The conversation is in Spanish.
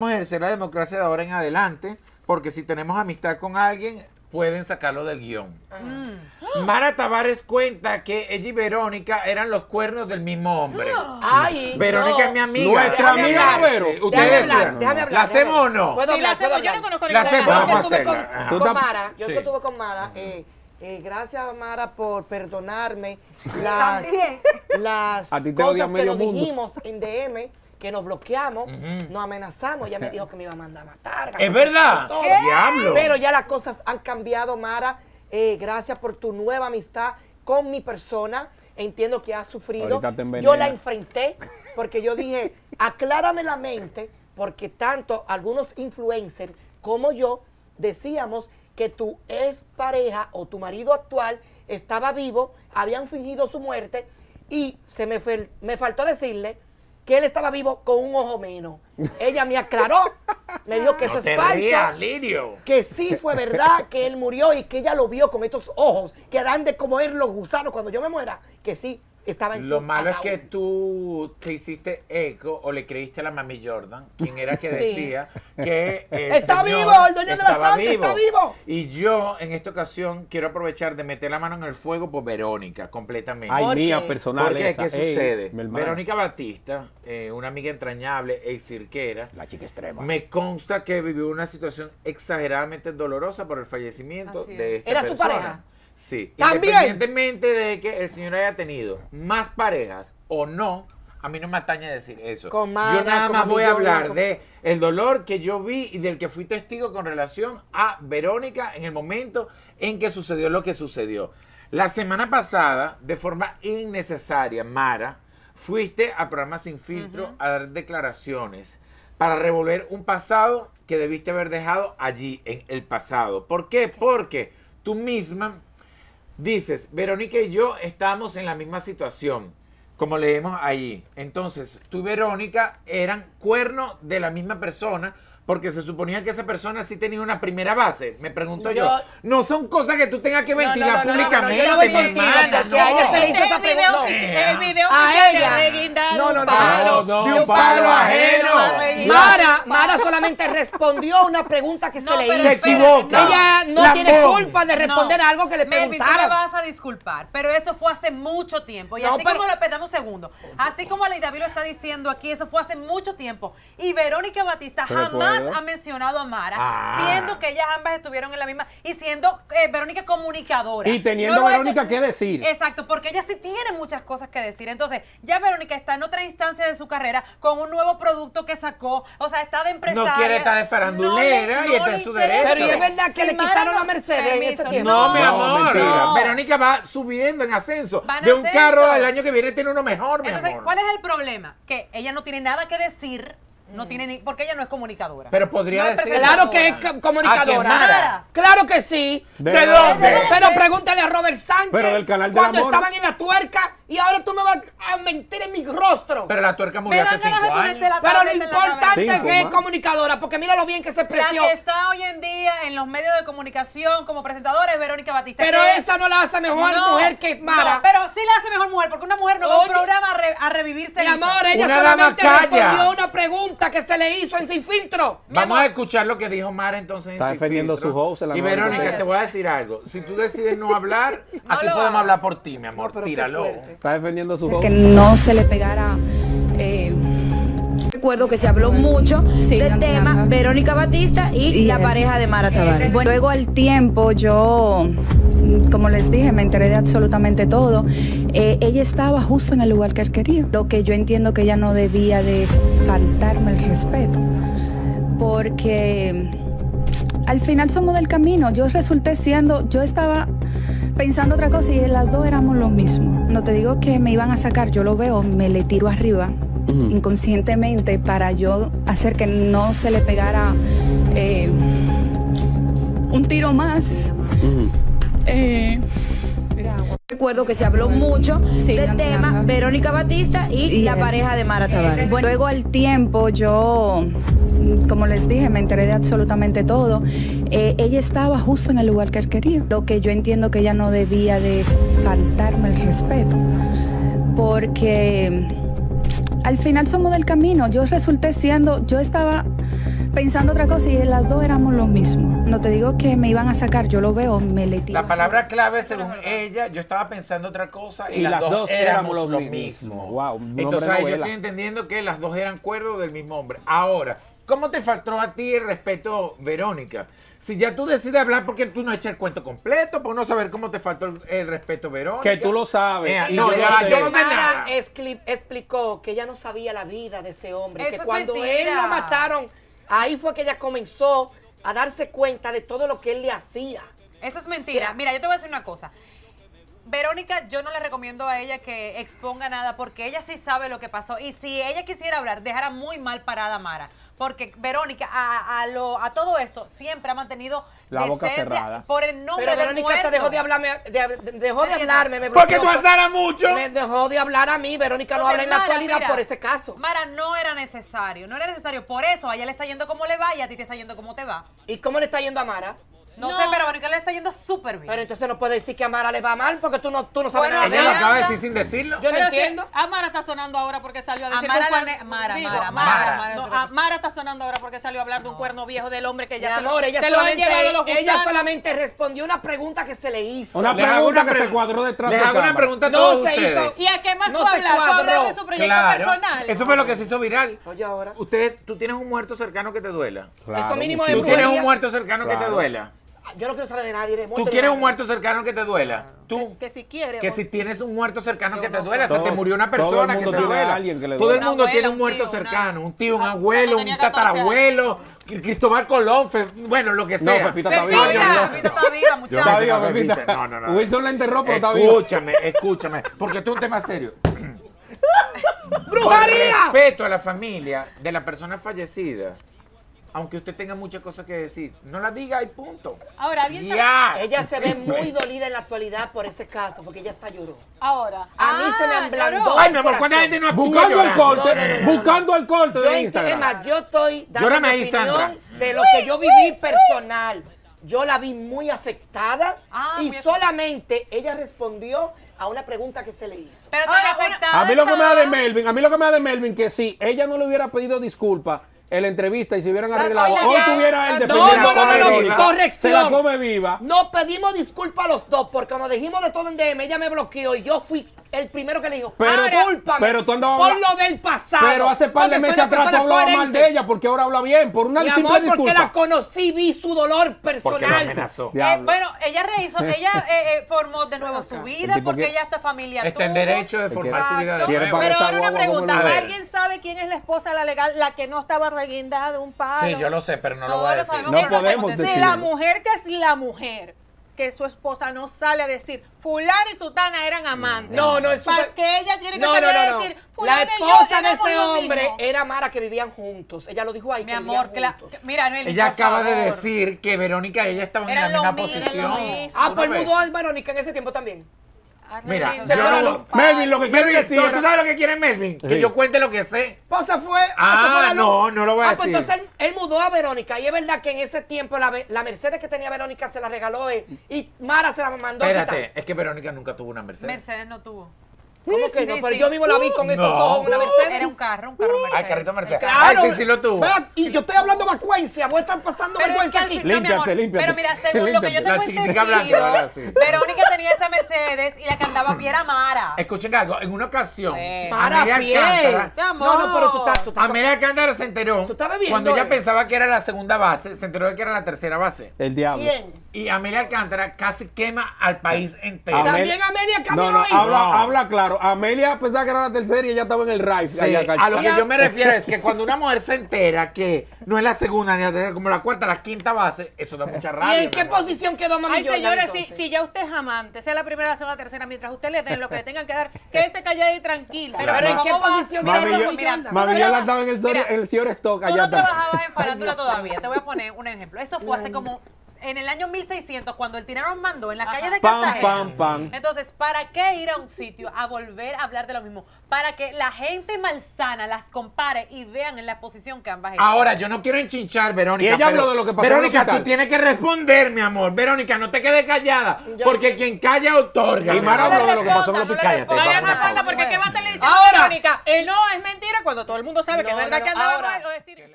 Vamos a ejercer la democracia de ahora en adelante, porque si tenemos amistad con alguien, pueden sacarlo del guión. Mara Tavares cuenta que ella y Verónica eran los cuernos del mismo hombre. Ay, Verónica es mi amiga. Nuestra amiga, Vero. Ustedes déjame hablar. ¿La hacemos o no? ¿Puedo hablar? Sí, la hacemos. Yo no conozco ninguna. Yo estuve con Mara. Gracias, Mara, por perdonarme las cosas que nos dijimos en DM, que nos bloqueamos, nos amenazamos. Ella me dijo que me iba a mandar a matar. ¡Es verdad! ¡Diablo! Pero ya las cosas han cambiado, Mara. Gracias por tu nueva amistad con mi persona. Entiendo que has sufrido. Yo la enfrenté porque yo dije, aclárame la mente, porque tanto algunos influencers como yo decíamos que tu expareja o tu marido actual estaba vivo, habían fingido su muerte y me faltó decirle que él estaba vivo con un ojo menos. Ella me aclaró, me dijo que eso es falso, que sí fue verdad que él murió y que ella lo vio con estos ojos que eran de como él los gusanos cuando yo me muera, que sí estaba en lo malo ataúd. Es que tú te hiciste eco o le creíste a la Mami Jordan, quien era que decía que está vivo, el dueño de la santa está vivo. Y yo en esta ocasión quiero aprovechar de meter la mano en el fuego por Verónica completamente. Ay, mía personal. Porque ¿qué sucede? Verónica Batista, una amiga entrañable, ex cirquera, la chica extrema, me consta que vivió una situación exageradamente dolorosa por el fallecimiento de esta persona. ¿Era su pareja? Sí, ¿también? Independientemente de que el señor haya tenido más parejas o no, a mí no me atañe decir eso. Yo nada más voy a hablar de el dolor que yo vi y del que fui testigo con relación a Verónica en el momento en que sucedió lo que sucedió. La semana pasada, de forma innecesaria, Mara, fuiste a programa Sin Filtro a dar declaraciones para revolver un pasado que debiste haber dejado allí, en el pasado. ¿Por qué? Porque tú misma dices, Verónica y yo estábamos en la misma situación, como leemos ahí. Entonces, tú y Verónica eran cuernos de la misma persona, porque se suponía que esa persona sí tenía una primera base. Me pregunto yo, no son cosas que tú tengas que ventilar públicamente, hermana. No, a ella se le hizo esa pregunta. El video oficial de Guinda. De un palo ajeno. Mara solamente respondió a una pregunta que se le hizo. Se equivoca. Ella no tiene culpa de responder a algo que le preguntaron. Melvin, tú me vas a disculpar, pero eso fue hace mucho tiempo. Y así como lo petamos un segundo, así como David lo está diciendo aquí, eso fue hace mucho tiempo. Y Verónica Batista jamás ha mencionado a Mara, siendo que ellas ambas estuvieron en la misma, y siendo Verónica comunicadora. Y teniendo Verónica que decir. Exacto, porque ella sí tiene muchas cosas que decir. Entonces, ya Verónica está en otra instancia de su carrera, con un nuevo producto que sacó, o sea, está de empresaria. No quiere estar de farandulera y está en su derecho. Pero es verdad que le quitaron la Mercedes en ese tiempo. No, mi amor, Verónica va subiendo en ascenso. De un carro al año que viene tiene uno mejor, mi amor. Entonces, ¿cuál es el problema? Que ella no tiene nada que decir. No tiene ni, porque ella no es comunicadora. Pero podría decir. Claro que es comunicadora. Mara. Claro que sí. ¿De dónde? Pero pregúntale a Robert Sánchez. Pero del canal de cuando estaban en La Tuerca y ahora tú me vas a mentir en mi rostro. Pero La Tuerca murió hace 5 años. Pero lo importante es que es comunicadora, porque mira lo bien que se expresó. La que está hoy en día en los medios de comunicación como presentadora es Verónica Batista. Pero esa no la hace mejor mujer que Mara. No, pero sí la hace mejor mujer, porque una mujer no va a un programa a revivirse. Mi amor, ella solamente respondió una pregunta que se le hizo en Sin Filtro. Vamos a escuchar lo que dijo Mara entonces en Sin Filtro. Está defendiendo su host. Y Verónica, te voy a decir algo. Si tú decides no hablar, aquí podemos hablar por ti, mi amor. Tíralo. Está defendiendo su host. Que no se le pegara. Recuerdo que se habló mucho del tema Verónica Batista y la pareja de Mara Tavares. Bueno, luego al tiempo yo, como les dije, me enteré de absolutamente todo. Ella estaba justo en el lugar que él quería. Lo que yo entiendo que ella no debía de faltarme el respeto, porque al final somos del camino. Yo resulté siendo, yo estaba pensando otra cosa y las dos éramos lo mismo. No te digo que me iban a sacar, yo lo veo, me le tiro arriba inconscientemente para yo hacer que no se le pegara un tiro más. Recuerdo que se habló mucho del tema Verónica Batista y la pareja de Mara Tavares. Bueno, luego al tiempo yo, como les dije, me enteré de absolutamente todo. Ella estaba justo en el lugar que él quería. Lo que yo entiendo que ella no debía de faltarme el respeto, porque al final somos del camino. Yo resulté siendo, yo estaba pensando otra cosa y de las dos éramos lo mismo. No te digo que me iban a sacar, yo lo veo, me le tiro. La palabra clave, según ella, yo estaba pensando otra cosa y las dos éramos lo mismo. Wow, entonces yo estoy entendiendo que las dos eran cuerdos del mismo hombre. Ahora, ¿cómo te faltó a ti el respeto, Verónica? Si ya tú decides hablar, porque tú no echas el cuento completo, por no saber cómo te faltó el respeto, Verónica. Que tú lo sabes. No, yo no sé nada. Mara explicó que ella no sabía la vida de ese hombre. Eso que cuando él lo mataron, ahí fue que ella comenzó a darse cuenta de todo lo que él le hacía. Eso es mentira. O sea, mira, yo te voy a decir una cosa. Verónica, yo no le recomiendo a ella que exponga nada, porque ella sí sabe lo que pasó. Y si ella quisiera hablar, dejara muy mal parada a Mara. Porque Verónica, a todo esto, siempre ha mantenido la boca cerrada. Por el nombre de Verónica muerto. Hasta dejó de hablarme, dejó de hablarme. Me porque tú hablaras mucho. Me dejó de hablar a mí. Verónica no habla en la actualidad, mira, por ese caso. Mara, no era necesario, no era necesario. Por eso a ella le está yendo como le va y a ti te está yendo como te va. ¿Y cómo le está yendo a Mara? No sé, pero a Verónica le está yendo súper bien. Pero entonces no puedes decir que a Mara le va mal porque tú no sabes nada. Ella lo acaba de decir sin decirlo. Yo no entiendo. Si a Mara está sonando ahora porque salió a decir... Mara está sonando ahora porque salió a hablar de un cuerno viejo del hombre que ya se lo han llevado los gusanos. Ella solamente respondió una pregunta que se le hizo. Una pregunta que se cuadró detrás de cámara. Una pregunta a todos ustedes. ¿Y a qué más fue hablar? Fue hablar de su proyecto personal. Eso fue lo que se hizo viral. Oye, ahora... ¿Tú tienes un muerto cercano que te duela? Eso mínimo de brujería. ¿Tú tienes un muerto cercano que te duela? Yo no quiero saber de nadie. ¿Tú quieres un muerto cercano que te duela? Tú. Que si quieres. Que si tienes un muerto cercano que te duela. Se te murió una persona que te duela. Todo el mundo tiene un muerto cercano. Un tío, un abuelo, un tatarabuelo. Cristóbal Colón. Bueno, lo que sea. No, Pepita está viva. Pepita está viva, muchachos. No. Wilson la enterró, pero está viva. Escúchame. Porque esto es un tema serio. ¡Brujería! Por respeto a la familia de la persona fallecida. Aunque usted tenga muchas cosas que decir, no las diga y punto. Ahora, alguien sabe. Ella se ve muy dolida en la actualidad por ese caso, porque ella hasta lloró. Ahora. A mí se me ablandó. Ay, mi amor, ¿cuánta gente no ha buscado el corte? Buscando el corte de Instagram. Además, yo estoy dando mi opinión de lo que yo viví personal. Yo la vi muy afectada y solamente ella respondió a una pregunta que se le hizo. Pero tan afectada. A mí lo que me da de Melvin, que si ella no le hubiera pedido disculpas en la entrevista y se hubieran arreglado, hoy tuviera el defendido. Corrección. Se la come viva. No pedimos disculpas a los dos porque nos dijimos de todo en DM. Ella me bloqueó y yo fui el primero que le dijo, discúlpame por lo del pasado. Pero hace par de meses atrás no hablaba mal de ella, porque ahora habla bien. Por una simple disculpa. Porque la conocí, vi su dolor personal. Porque la amenazó. Bueno, ella rehizo, ella formó de nuevo su vida porque ella está familiar. Está en derecho de formar su vida. Pero ahora una pregunta, ¿alguien sabe quién es la esposa, la legal, la que no estaba reguindada de un palo? Sí, yo lo sé, pero no lo voy a decir. No podemos decir. Si la mujer que es la mujer, que su esposa no sale a decir fulana y sutana eran amantes. No, es para que ella tiene que salir a decir fulana. La esposa de ese hombre era Mara, que vivían juntos. Ella lo dijo ahí, mi amor, que mira, Noel, ella acaba de decir que Verónica y ella estaban en la misma posición. Pues mudó a Verónica en ese tiempo también. Mira, Melvin, lo que quiero decir. ¿Tú sabes lo que quiere Melvin? Que yo cuente lo que sé. Pues se fue. No lo voy a decir. Pues entonces él mudó a Verónica. Y es verdad que en ese tiempo la Mercedes que tenía Verónica se la regaló él. Y Mara se la mandó a quitar. Espérate, es que Verónica nunca tuvo una Mercedes. Mercedes no tuvo. ¿Cómo que no? Pero yo mismo la vi con estos ojos, una Mercedes. Era un carro Mercedes. Ay, carrito Mercedes. Claro. Ay, sí lo tuvo. Y yo estoy hablando vacuencia, vos están pasando vergüenza aquí. Límpiate. Pero mira, según lo que yo tengo entendido, Verónica tenía esa Mercedes y la que andaba a pie era Mara. Escuchen algo, en una ocasión, Amelia Alcántara. No, pero tú estás. Amelia Alcántara se enteró. Tú estabas viendo. Cuando ella pensaba que era la segunda base, se enteró de que era la tercera base. El diablo. Y Amelia Alcántara casi quema al país entero. También Amelia cambió. Habla claro. Amelia pensaba que era la tercera y ella estaba en el raid. Sí, a lo que yo me refiero es que cuando una mujer se entera que no es la segunda ni la tercera, como la cuarta, la quinta base, eso da mucha rabia. ¿Y en qué posición quedó Mami? Ay, señores, si ya usted es amante, sea la primera, la segunda, la tercera, mientras usted le den lo que le tengan que dar, quédese callada y tranquila. Pero ¿en qué posición? Mami, yo la estaba en el señor Stock. Tú no trabajabas en farándula todavía. Te voy a poner un ejemplo. Eso fue hace como en el año 1600, cuando el tirano mandó en las calles de Cartagena. Entonces, ¿para qué ir a un sitio a volver a hablar de lo mismo? Para que la gente malsana las compare y vean en la posición que ambas están. Ahora, yo no quiero enchinchar, Verónica. Y ella habló de lo que pasó. Verónica, tú tienes que responder, mi amor. Verónica, no te quedes callada, porque quien calla otorga. Y Mara habló de lo que pasó con los picayas. Todavía no falta, porque ¿qué va a hacer? Le dice a Verónica, no, es mentira, cuando todo el mundo sabe que es verdad que andaba mal.